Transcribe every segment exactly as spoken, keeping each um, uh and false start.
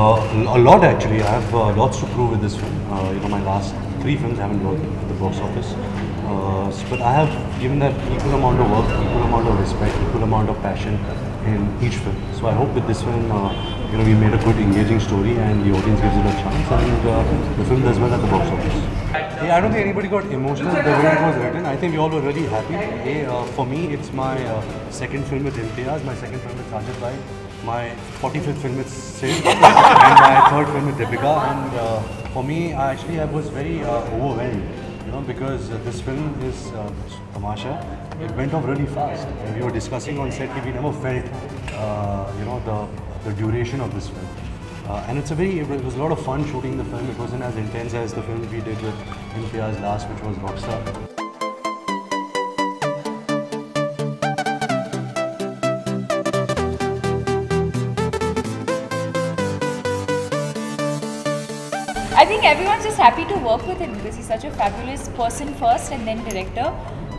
Uh, a lot actually. I have uh, lots to prove with this film. Uh, you know, my last three films haven't worked at the box office. Uh, but I have given that equal amount of work, equal amount of respect, equal amount of passion in each film. So I hope with this film, uh, you know, we made a good engaging story and the audience gives it a chance, and uh, the film does well at the box office. Yeah, I don't think anybody got emotional the way it was written. I think we all were really happy. Hey, uh, for me, it's my uh, second film with Imtiaz, my second film with Sajid Bhai, my forty-fifth film with Sid, and my third film with Deepika. And uh, for me, I actually I was very uh, overwhelmed. You know, because uh, this film is uh, Tamasha, it went off really fast. And we were discussing on set that we never felt, uh, you know, the the duration of this film. Uh, and it's a very, it was a lot of fun shooting the film. It wasn't as intense as the film we did with Imtiaz last, which was Rockstar. I think everyone's just happy to work with him because he's such a fabulous person first and then director.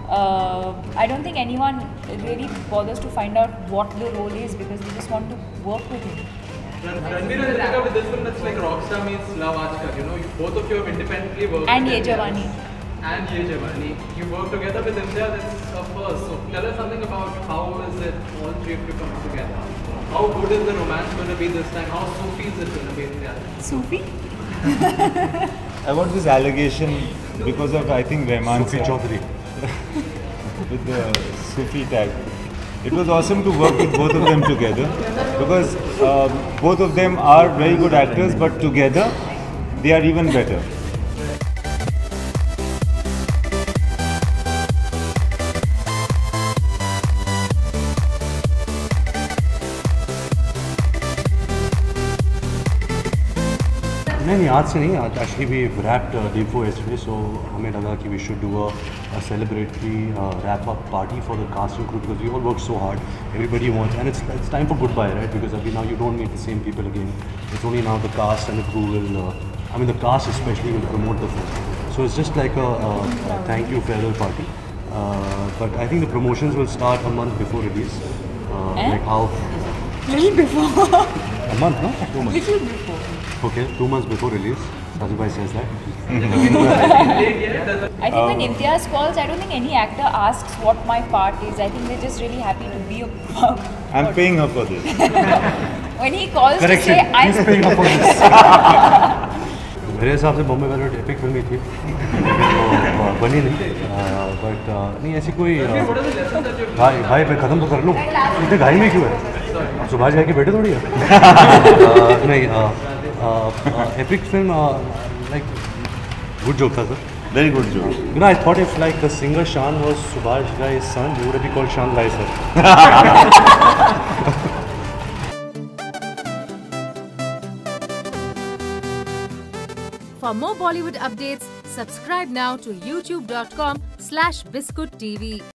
Uh, I don't think anyone really bothers to find out what the role is because they just want to work with him. Ranbir and Deepika with this film, that's like Rockstar meets Love Aaj Kal. You know, both of you have independently worked and Yeh Jawaani. And Yeh Jawaani. You work together with Imtiaz, that's a first. So tell us something about how is it all three of you come together? How good is the romance going to be this time? How Sophie is it going to be in there? Sophie? About this allegation because of, I think, Rahman Sophie Chaudhary with the Sophie tag. It was awesome to work with both of them together because uh, both of them are very good actors, but together they are even better. No, no, actually we wrapped uh, day four yesterday, so we thought we should do a, a celebratory uh, wrap-up party for the cast and crew because we all worked so hard. Everybody wants, and it's it's time for goodbye, right? Because I mean, now you don't meet the same people again. It's only now the cast and the crew will, uh, I mean the cast especially will promote the film. So it's just like a, a, a thank you farewell party. Uh, but I think the promotions will start a month before release. Uh, eh? Like how? Little before. A month, no? Two months. Little before. Okay, two months before release, Sajid Bhai says that. I think when Imtiaz calls, I don't think any actor asks what my part is. I think they're just really happy to be a part. I'm paying her for this. When he calls to say, I'm he's paying her for this. मेरे हिसाब से बॉम्बे वाली epic film ही थी, बनी नहीं, but नहीं ऐसी कोई घाई घाई पे खत्म तो कर लूँ, इतने घाई में क्यों है? सुभाष भाई के बेटे थोड़ी है? नहीं. Uh, uh, epic film, uh, like, good joke, sir. Very good joke. You know, I thought if like the singer Shan was Subhash Guy's son, he would have been called Shan Lai, sir. For more Bollywood updates, subscribe now to youtube dot com slash Biscoot T V.